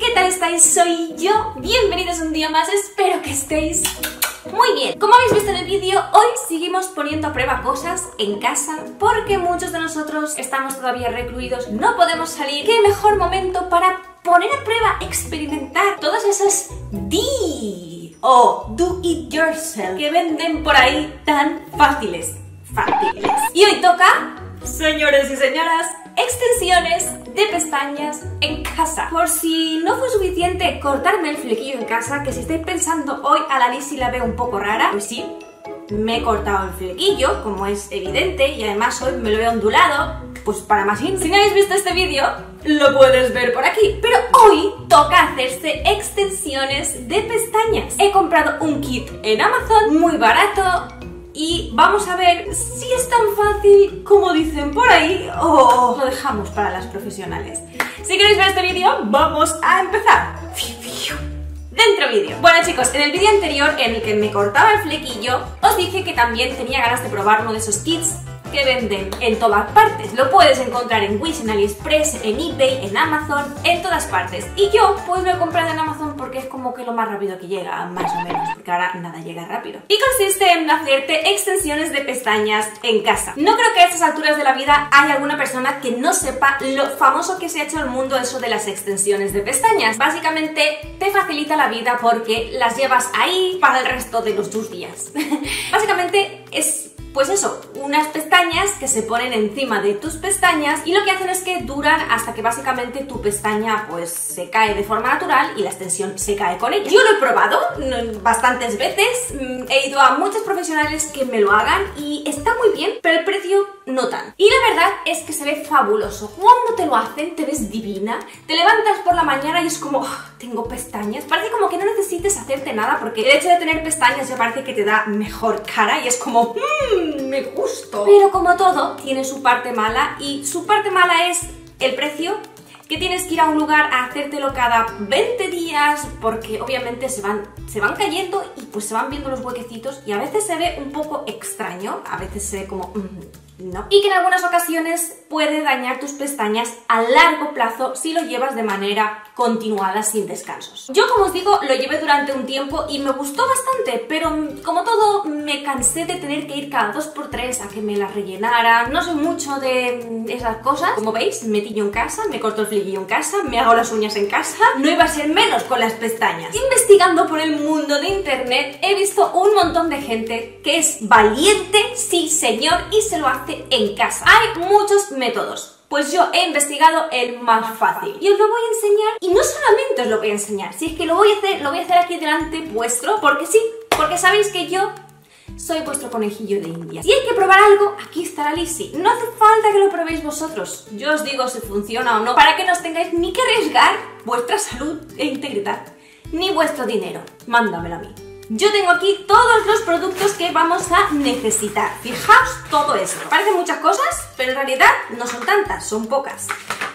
¿qué tal estáis? Soy yo, bienvenidos un día más, espero que estéis muy bien. Como habéis visto en el vídeo, hoy seguimos poniendo a prueba cosas en casa porque muchos de nosotros estamos todavía recluidos, no podemos salir. ¿Qué mejor momento para poner a prueba, experimentar todas esas DIY o do it yourself que venden por ahí tan fáciles? Y hoy toca, señores y señoras, extensiones de pestañas en casa. Por si no fue suficiente cortarme el flequillo en casa, que si estáis pensando hoy a la Lizy la veo un poco rara, pues sí, me he cortado el flequillo, como es evidente, y además hoy me lo he ondulado, pues para más bien. Si no habéis visto este vídeo, lo puedes ver por aquí. Pero hoy toca hacerse extensiones de pestañas. He comprado un kit en Amazon, muy barato, y vamos a ver si es tan fácil como dicen por ahí o lo dejamos para las profesionales. Si queréis ver este vídeo, vamos a empezar. Dentro vídeo. Bueno chicos, en el vídeo anterior en el que me cortaba el flequillo, os dije que también tenía ganas de probar uno de esos kits que venden en todas partes. Lo puedes encontrar en Wish, en AliExpress, en Ebay, en Amazon, en todas partes. Y yo pues lo he comprado en Amazon porque es como que lo más rápido que llega, más o menos, porque ahora nada llega rápido. Y consiste en hacerte extensiones de pestañas en casa. No creo que a estas alturas de la vida haya alguna persona que no sepa lo famoso que se ha hecho en el mundo eso de las extensiones de pestañas. Básicamente te facilita la vida porque las llevas ahí para el resto de los tus días. Básicamente es, pues eso, unas pestañas que se ponen encima de tus pestañas y lo que hacen es que duran hasta que básicamente tu pestaña pues se cae de forma natural y la extensión se cae con ella. Yo lo he probado bastantes veces, he ido a muchos profesionales que me lo hagan y está muy bien, pero el precio no tan. Y la verdad es que se ve fabuloso. Cuando te lo hacen te ves divina, te levantas por la mañana y es como, oh, tengo pestañas. Parece como que no necesites hacerte nada porque el hecho de tener pestañas ya parece que te da mejor cara y es como, me gusta. Pero como todo, tiene su parte mala y su parte mala es el precio, que tienes que ir a un lugar a hacértelo cada 20 días porque obviamente se van cayendo y pues se van viendo los huequecitos y a veces se ve un poco extraño, a veces se ve como, no. Y que en algunas ocasiones puede dañar tus pestañas a largo plazo si lo llevas de manera continuada sin descansos. Yo, como os digo, lo llevé durante un tiempo y me gustó bastante, pero como todo me cansé de tener que ir cada 2×3 a que me las rellenaran. No soy mucho de esas cosas. Como veis, me tiño en casa, me corto el flequillo en casa, me hago las uñas en casa. No iba a ser menos con las pestañas. Investigando por el mundo de internet he visto un montón de gente que es valiente, sí señor, y se lo hace en casa. Hay muchos métodos. Pues yo he investigado el más fácil y os lo voy a enseñar. Y no solamente os lo voy a enseñar, si es que lo voy a hacer aquí delante vuestro, porque sí, porque sabéis que yo soy vuestro conejillo de India. Si hay que probar algo, aquí está la Lizy. No hace falta que lo probéis vosotros. Yo os digo si funciona o no, para que no os tengáis ni que arriesgar vuestra salud e integridad, ni vuestro dinero. Mándamelo a mí. Yo tengo aquí todos los productos que vamos a necesitar. Fijaos todo esto. Parecen muchas cosas, pero en realidad no son tantas, son pocas.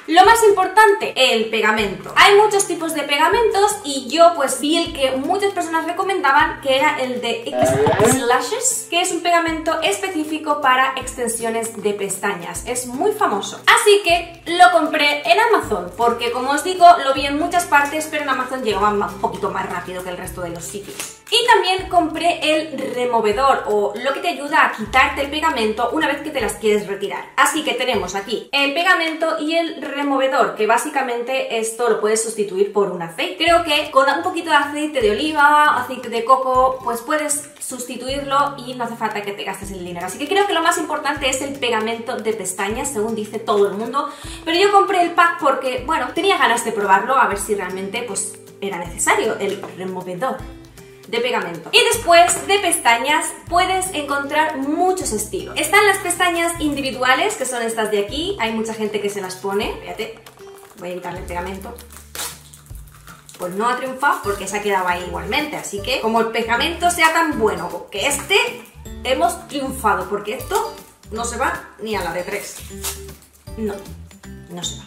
Lo más importante, el pegamento. Hay muchos tipos de pegamentos y yo pues vi el que muchas personas recomendaban, que era el de X-Lashes, que es un pegamento específico para extensiones de pestañas. Es muy famoso. Así que lo compré en Amazon, porque como os digo, lo vi en muchas partes, pero en Amazon llegaba un poquito más rápido que el resto de los sitios. Y también compré el removedor o lo que te ayuda a quitarte el pegamento una vez que te las quieres retirar. Así que tenemos aquí el pegamento y el removedor, que básicamente esto lo puedes sustituir por un aceite. Creo que con un poquito de aceite de oliva, aceite de coco, pues puedes sustituirlo y no hace falta que te gastes el dinero. Así que creo que lo más importante es el pegamento de pestañas, según dice todo el mundo. Pero yo compré el pack porque, bueno, tenía ganas de probarlo a ver si realmente pues era necesario el removedor de pegamento. Y después de pestañas puedes encontrar muchos estilos. Están las pestañas individuales, que son estas de aquí. Hay mucha gente que se las pone. Fíjate, voy a quitarle el pegamento. Pues no ha triunfado porque se ha quedado ahí igualmente. Así que como el pegamento sea tan bueno que este, hemos triunfado. Porque esto no se va ni a la de tres. No, no se va.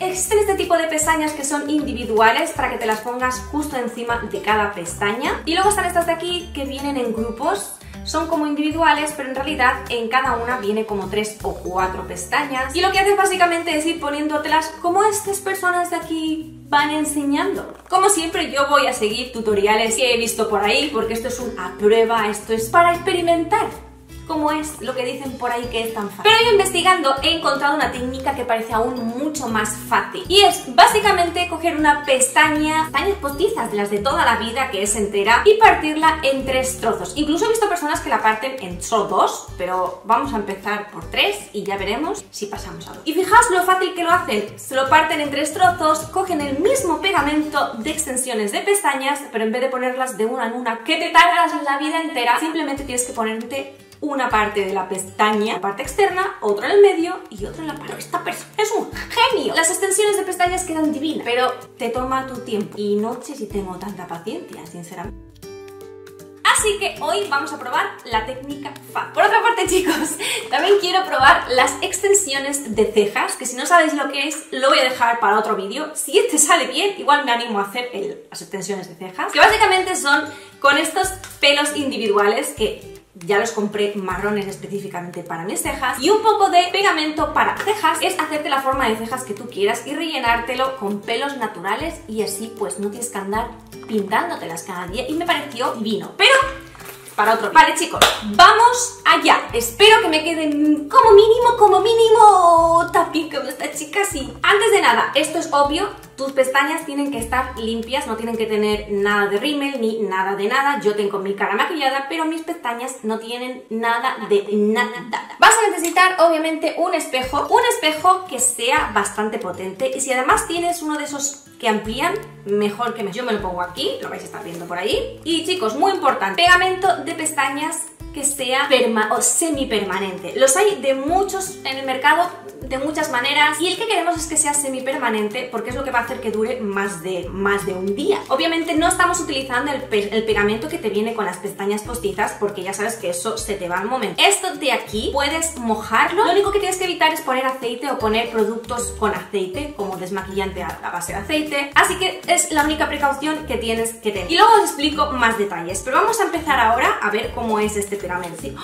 Existen este tipo de pestañas que son individuales para que te las pongas justo encima de cada pestaña. Y luego están estas de aquí que vienen en grupos. Son como individuales, pero en realidad en cada una viene como 3 o 4 pestañas. Y lo que haces básicamente es ir poniéndotelas como estas personas de aquí van enseñando. Como siempre, yo voy a seguir tutoriales que he visto por ahí, porque esto es una prueba, esto es para experimentar. Como es lo que dicen por ahí que es tan fácil. Pero yo investigando he encontrado una técnica que parece aún mucho más fácil. Y es básicamente coger una pestañas postizas, las de toda la vida, que es entera, y partirla en 3 trozos. Incluso he visto personas que la parten en solo 2, pero vamos a empezar por 3 y ya veremos si pasamos a 2. Y fijaos lo fácil que lo hacen. Se lo parten en 3 trozos, cogen el mismo pegamento de extensiones de pestañas, pero en vez de ponerlas de una en una, que te tardas la vida entera, simplemente tienes que ponerte una parte de la pestaña, la parte externa, otra en el medio y otra en la parte. Esta persona es un genio. Las extensiones de pestañas quedan divinas, pero te toma tu tiempo. Y no sé si tengo tanta paciencia, sinceramente. Así que hoy vamos a probar la técnica fácil. Por otra parte, chicos, también quiero probar las extensiones de cejas, que si no sabéis lo que es, lo voy a dejar para otro vídeo. Si este sale bien, igual me animo a hacer las extensiones de cejas, que básicamente son con estos pelos individuales que ya los compré marrones específicamente para mis cejas, y un poco de pegamento para cejas. Es hacerte la forma de cejas que tú quieras y rellenártelo con pelos naturales, y así pues no tienes que andar pintándotelas cada día, y me pareció divino, pero para otro día. Vale, chicos, vamos allá. Espero que me queden como mínimo tapping como esta chica, sí. Antes de nada, esto es obvio, tus pestañas tienen que estar limpias, no tienen que tener nada de rímel ni nada de nada. Yo tengo mi cara maquillada, pero mis pestañas no tienen nada de nada. Vas a necesitar, obviamente, un espejo que sea bastante potente. Y si además tienes uno de esos que amplían, mejor que mejor. Yo me lo pongo aquí, lo vais a estar viendo por ahí. Y chicos, muy importante, pegamento de pestañas que sea semipermanente. Los hay de muchos en el mercado, de muchas maneras, y el que queremos es que sea semipermanente, porque es lo que va a hacer que dure más de un día. Obviamente no estamos utilizando el pegamento que te viene con las pestañas postizas, porque ya sabes que eso se te va al momento. Esto de aquí puedes mojarlo. Lo único que tienes que evitar es poner aceite o poner productos con aceite, como desmaquillante a base de aceite. Así que es la única precaución que tienes que tener. Y luego os explico más detalles, pero vamos a empezar ahora a ver cómo es este pegamento. ¿Sí?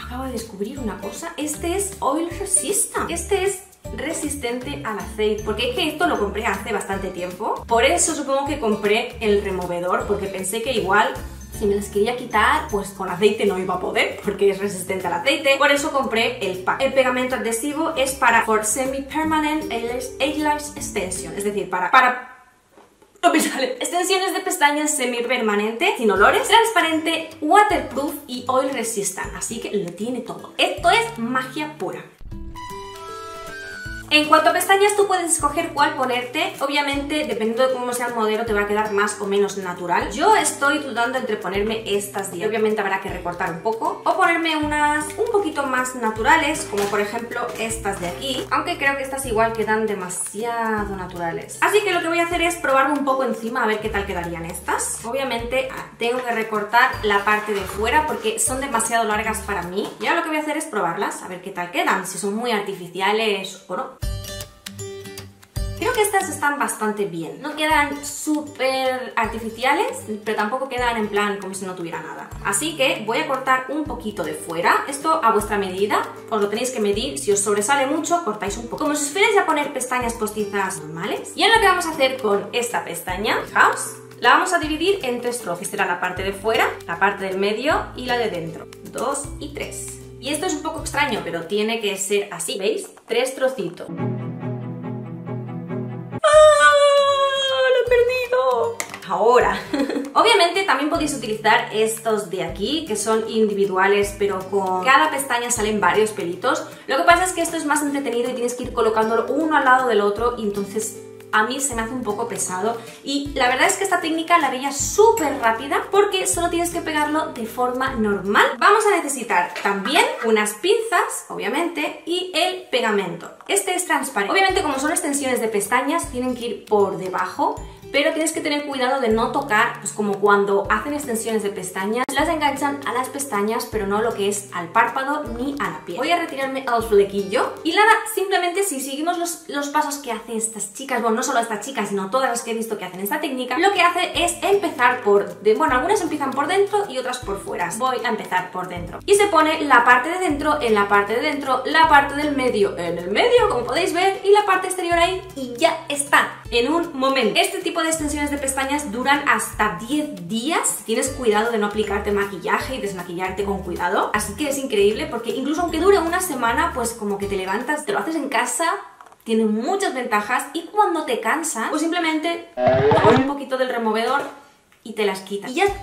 Acabo de descubrir una cosa, este es oil resistant, este es resistente al aceite, porque es que esto lo compré hace bastante tiempo, por eso supongo que compré el removedor, porque pensé que igual si me las quería quitar, pues con aceite no iba a poder, porque es resistente al aceite. Por eso compré el pack. El pegamento adhesivo es para For Semi Permanent Eyelash Extension, es decir, para no me sale. Extensiones de pestañas semipermanente, sin olores, transparente, waterproof y oil resistant. Así que lo tiene todo. Esto es magia pura. En cuanto a pestañas, tú puedes escoger cuál ponerte. Obviamente, dependiendo de cómo sea el modelo, te va a quedar más o menos natural. Yo estoy dudando entre ponerme estas 10. Obviamente habrá que recortar un poco. O ponerme unas un poquito más naturales, como por ejemplo estas de aquí. Aunque creo que estas igual quedan demasiado naturales. Así que lo que voy a hacer es probarme un poco encima a ver qué tal quedarían estas. Obviamente tengo que recortar la parte de fuera porque son demasiado largas para mí. Y ahora lo que voy a hacer es probarlas, a ver qué tal quedan. Si son muy artificiales o no. Creo que estas están bastante bien. No quedan súper artificiales, pero tampoco quedan en plan como si no tuviera nada. Así que voy a cortar un poquito de fuera. Esto a vuestra medida, os lo tenéis que medir. Si os sobresale mucho, cortáis un poco. Como si os fuerais a poner pestañas postizas normales. Y ahora lo que vamos a hacer con esta pestaña, fijaos, la vamos a dividir en 3 trozos. Esta será la parte de fuera, la parte del medio y la de dentro. 2 y 3. Y esto es un poco extraño, pero tiene que ser así, ¿veis? 3 trocitos. Ahora, obviamente también podéis utilizar estos de aquí, que son individuales, pero con cada pestaña salen varios pelitos. Lo que pasa es que esto es más entretenido y tienes que ir colocándolo uno al lado del otro, y entonces a mí se me hace un poco pesado, y la verdad es que esta técnica la veía súper rápida porque solo tienes que pegarlo de forma normal. Vamos a necesitar también unas pinzas, obviamente, y el pegamento. Este es transparente. Obviamente, como son extensiones de pestañas, tienen que ir por debajo, pero tienes que tener cuidado de no tocar, pues como cuando hacen extensiones de pestañas, las enganchan a las pestañas, pero no lo que es al párpado ni a la piel. Voy a retirarme al flequillo, y nada, simplemente si seguimos los pasos que hacen estas chicas, bueno, no solo estas chicas, sino todas las que he visto que hacen esta técnica, lo que hace es empezar por, bueno, algunas empiezan por dentro y otras por fuera. Voy a empezar por dentro. Y se pone la parte de dentro en la parte de dentro, la parte del medio en el medio, como podéis ver, y la parte exterior ahí, y ya está. en un momento. Este tipo de extensiones de pestañas duran hasta 10 días. Tienes cuidado de no aplicarte maquillaje y desmaquillarte con cuidado. Así que es increíble porque incluso aunque dure una semana, pues como que te levantas, te lo haces en casa. Tiene muchas ventajas y cuando te cansas, pues simplemente tomas un poquito del removedor y te las quitas. ¡Y ya está!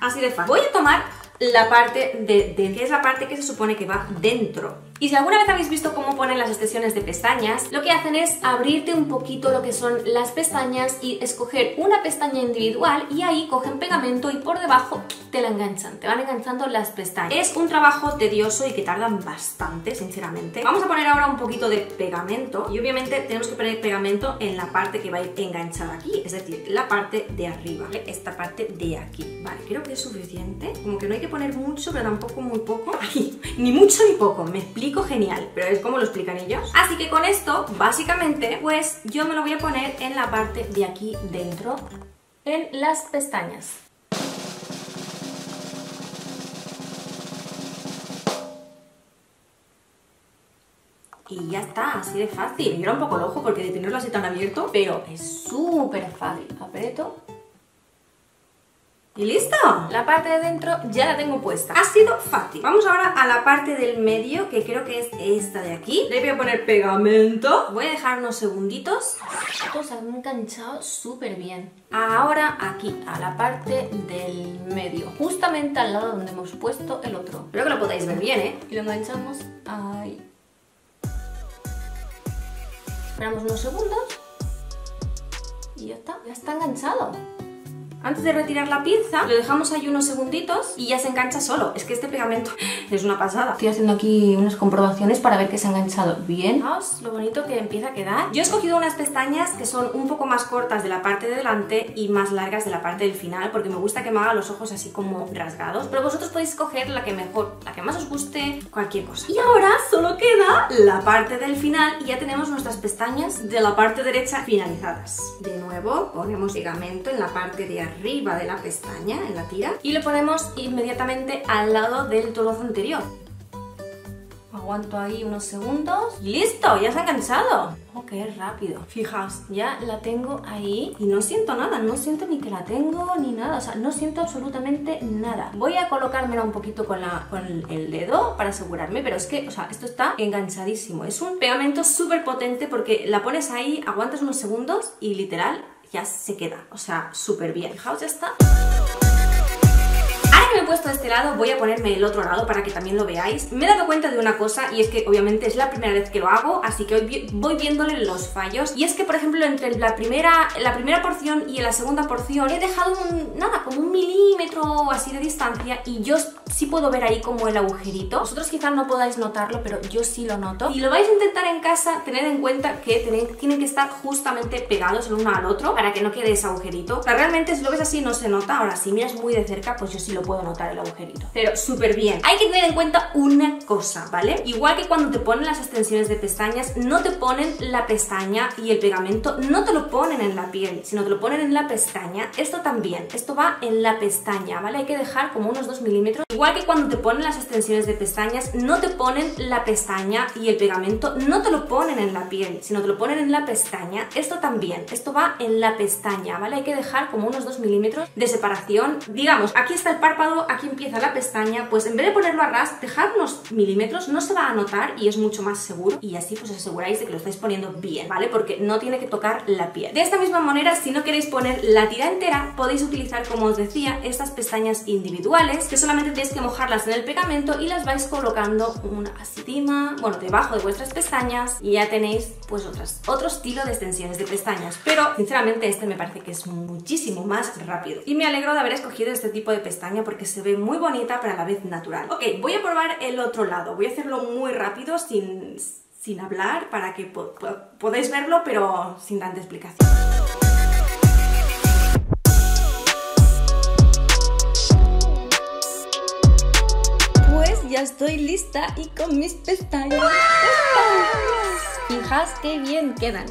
Así de fácil. Voy a tomar la parte de dentro, que es la parte que se supone que va dentro. Y si alguna vez habéis visto cómo ponen las extensiones de pestañas, lo que hacen es abrirte un poquito lo que son las pestañas y escoger una pestaña individual y ahí cogen pegamento y por debajo te la enganchan, te van enganchando las pestañas. Es un trabajo tedioso y que tardan bastante, sinceramente. Vamos a poner ahora un poquito de pegamento y obviamente tenemos que poner pegamento en la parte que va a ir enganchada aquí, es decir, la parte de arriba, esta parte de aquí. Vale, creo que es suficiente, como que no hay que poner mucho, pero tampoco muy poco. Ay, ni mucho ni poco, me explico. Genial, pero es como lo explican ellos. Así que con esto, básicamente, pues yo me lo voy a poner en la parte de aquí dentro, en las pestañas. Y ya está, así de fácil. Me era un poco loco porque de tenerlo así tan abierto, pero es súper fácil. Aprieto. ¡Y listo! La parte de dentro ya la tengo puesta. Ha sido fácil. Vamos ahora a la parte del medio, que creo que es esta de aquí. Le voy a poner pegamento. Voy a dejar unos segunditos. Esto se ha enganchado súper bien. Ahora aquí, a la parte del medio. Justamente al lado donde hemos puesto el otro. Creo que lo podéis ver bien, ¿eh? Y lo enganchamos ahí. Esperamos unos segundos. Y ya está. Ya está enganchado. Antes de retirar la pinza, lo dejamos ahí unos segunditos y ya se engancha solo. Es que este pegamento es una pasada. Estoy haciendo aquí unas comprobaciones para ver que se ha enganchado bien. Fijaos lo bonito que empieza a quedar. Yo he escogido unas pestañas que son un poco más cortas de la parte de delante y más largas de la parte del final, porque me gusta que me haga los ojos así como rasgados. Pero vosotros podéis escoger la que mejor, la que más os guste, cualquier cosa. Y ahora solo queda la parte del final y ya tenemos nuestras pestañas de la parte derecha finalizadas. De nuevo ponemos pegamento en la parte de arriba de la pestaña, en la tira, y lo ponemos inmediatamente al lado del trozo anterior. Aguanto ahí unos segundos. ¡Listo! ¡Ya se ha enganchado! ¡Oh, qué rápido! Fijaos, ya la tengo ahí y no siento nada, no siento ni que la tengo ni nada, o sea, no siento absolutamente nada. Voy a colocármela un poquito con el dedo para asegurarme, pero es que, o sea, esto está enganchadísimo. Es un pegamento súper potente porque la pones ahí, aguantas unos segundos y literal ya se queda, o sea, súper bien. Fijaos, ya está. Ahora que me he puesto de este lado, voy a ponerme el otro lado para que también lo veáis. Me he dado cuenta de una cosa y es que obviamente es la primera vez que lo hago, así que hoy voy viéndole los fallos. Y es que, por ejemplo, entre la primera porción y la segunda porción he dejado nada, como un milímetro así de distancia y yo sí puedo ver ahí como el agujerito. Vosotros quizás no podáis notarlo, pero yo sí lo noto. Si lo vais a intentar en casa, tened en cuenta que tienen que estar justamente pegados el uno al otro para que no quede ese agujerito. O sea, realmente si lo ves así no se nota. Ahora, si miras muy de cerca, pues yo sí lo puedo notar el agujerito. Pero súper bien. Hay que tener en cuenta una cosa, ¿vale? Igual que cuando te ponen las extensiones de pestañas, no te ponen la pestaña y el pegamento, no te lo ponen en la piel, sino te lo ponen en la pestaña. Esto también. Esto va en la pestaña, ¿vale? Hay que dejar como unos 2 milímetros. Igual que cuando te ponen las extensiones de pestañas, no te ponen la pestaña y el pegamento, no te lo ponen en la piel, sino te lo ponen en la pestaña. Esto también, esto va en la pestaña, ¿vale? Hay que dejar como unos 2 milímetros de separación. Digamos, aquí está el párpado, aquí empieza la pestaña, pues en vez de ponerlo a ras, dejad unos milímetros, no se va a notar y es mucho más seguro. Y así pues os aseguráis de que lo estáis poniendo bien, ¿vale? Porque no tiene que tocar la piel. De esta misma manera, si no queréis poner la tira entera, podéis utilizar, como os decía, estas pestañas individuales, que solamente tenéis que mojarlas en el pegamento y las vais colocando una encima, bueno, debajo de vuestras pestañas y ya tenéis pues otro estilo de extensiones de pestañas, pero sinceramente este me parece que es muchísimo más rápido y me alegro de haber escogido este tipo de pestaña porque se ve muy bonita pero a la vez natural. Ok, voy a probar el otro lado, voy a hacerlo muy rápido sin hablar para que podáis verlo pero sin tanta explicación. Ya estoy lista y con mis pestañas. ¡Fijaos qué bien quedan!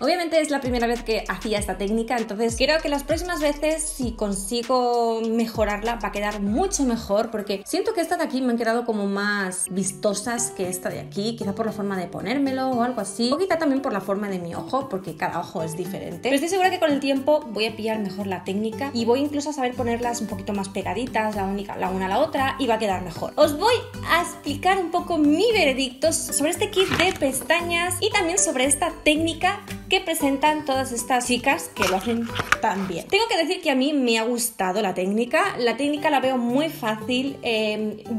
Obviamente es la primera vez que hacía esta técnica, entonces creo que las próximas veces, si consigo mejorarla, va a quedar mucho mejor, porque siento que esta de aquí me han quedado como más vistosas que esta de aquí, quizá por la forma de ponérmelo o algo así, o quizá también por la forma de mi ojo, porque cada ojo es diferente. Pero estoy segura que con el tiempo voy a pillar mejor la técnica y voy incluso a saber ponerlas un poquito más pegaditas, la una a la otra, y va a quedar mejor. Os voy a explicar un poco mi veredicto sobre este kit de pestañas y también sobre esta técnica que presentan todas estas chicas que lo hacen tan bien. Tengo que decir que a mí me ha gustado la técnica. La técnica la veo muy fácil.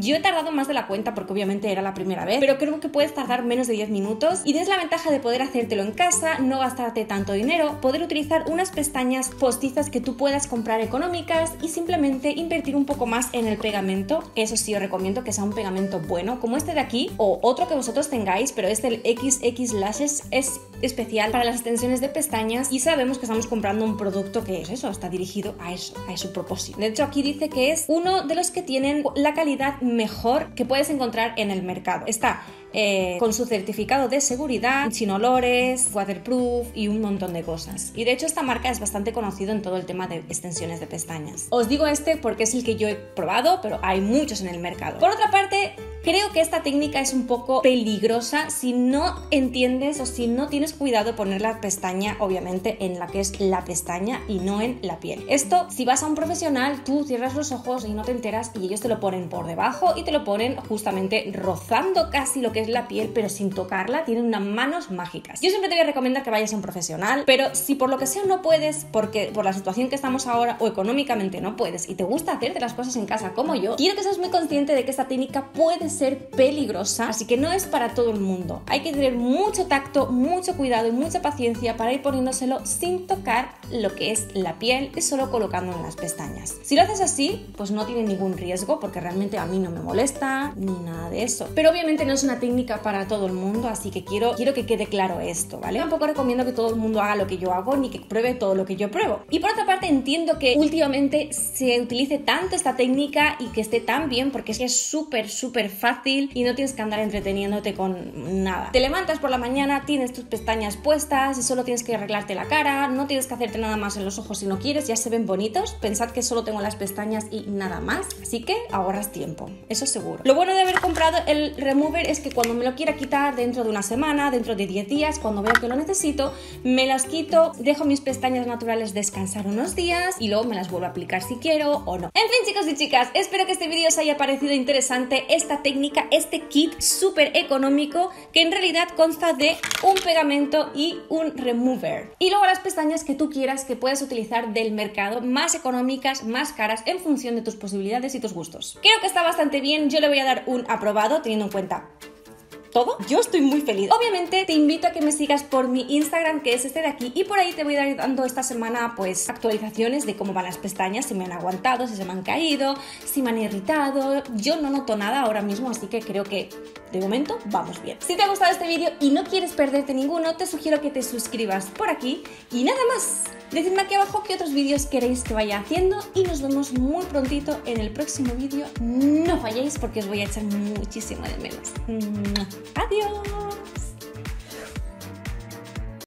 Yo he tardado más de la cuenta porque obviamente era la primera vez, pero creo que puedes tardar menos de 10 minutos y tienes la ventaja de poder hacértelo en casa, no gastarte tanto dinero, poder utilizar unas pestañas postizas que tú puedas comprar económicas y simplemente invertir un poco más en el pegamento. Eso sí, os recomiendo que sea un pegamento bueno, como este de aquí o otro que vosotros tengáis, pero este, el X-Lashes, es especial para las extensiones de pestañas y sabemos que estamos comprando un producto que es eso, está dirigido a eso, a su propósito. De hecho, aquí dice que es uno de los que tienen la calidad mejor que puedes encontrar en el mercado. Está con su certificado de seguridad, sin olores, waterproof y un montón de cosas. Y de hecho esta marca es bastante conocida en todo el tema de extensiones de pestañas. Os digo este porque es el que yo he probado, pero hay muchos en el mercado. Por otra parte, creo que esta técnica es un poco peligrosa si no entiendes o si no tienes cuidado de poner la pestaña, obviamente, en la que es la pestaña y no en la piel. Esto, si vas a un profesional, tú cierras los ojos y no te enteras y ellos te lo ponen por debajo y te lo ponen justamente rozando casi lo que es la piel, pero sin tocarla. Tienen unas manos mágicas. Yo siempre te voy a recomendar que vayas a un profesional, pero si por lo que sea no puedes, porque por la situación que estamos ahora o económicamente no puedes y te gusta hacerte las cosas en casa como yo, quiero que seas muy consciente de que esta técnica puede ser peligrosa, así que no es para todo el mundo. Hay que tener mucho tacto, mucho cuidado y mucha paciencia para ir poniéndoselo sin tocar lo que es la piel y solo colocando en las pestañas. Si lo haces así, pues no tiene ningún riesgo porque realmente a mí no me molesta ni nada de eso. Pero obviamente no es una técnica para todo el mundo, así que quiero que quede claro esto, ¿vale? Tampoco recomiendo que todo el mundo haga lo que yo hago ni que pruebe todo lo que yo pruebo. Y por otra parte, entiendo que últimamente se utilice tanto esta técnica y que esté tan bien porque es que es súper fácil y no tienes que andar entreteniéndote con nada. Te levantas por la mañana, tienes tus pestañas puestas y solo tienes que arreglarte la cara, no tienes que hacerte nada más en los ojos si no quieres, ya se ven bonitos. Pensad que solo tengo las pestañas y nada más, así que ahorras tiempo, eso seguro. Lo bueno de haber comprado el remover es que cuando me lo quiera quitar dentro de una semana, dentro de 10 días, cuando veo que lo necesito, me las quito, dejo mis pestañas naturales descansar unos días y luego me las vuelvo a aplicar si quiero o no. En fin, chicos y chicas, espero que este vídeo os haya parecido interesante. Esta técnica, este kit súper económico que en realidad consta de un pegamento y un remover. Y luego las pestañas que tú quieras que puedas utilizar del mercado, más económicas, más caras, en función de tus posibilidades y tus gustos. Creo que está bastante bien, yo le voy a dar un aprobado teniendo en cuenta todo. Yo estoy muy feliz. Obviamente te invito a que me sigas por mi Instagram, que es este de aquí, y por ahí te voy a ir dando esta semana pues actualizaciones de cómo van las pestañas, si me han aguantado, si se me han caído, si me han irritado. Yo no noto nada ahora mismo, así que creo que de momento vamos bien. Si te ha gustado este vídeo y no quieres perderte ninguno, te sugiero que te suscribas por aquí y nada más. Decidme aquí abajo qué otros vídeos queréis que vaya haciendo y nos vemos muy prontito en el próximo vídeo. No falléis porque os voy a echar muchísimo de menos. ¡Adiós!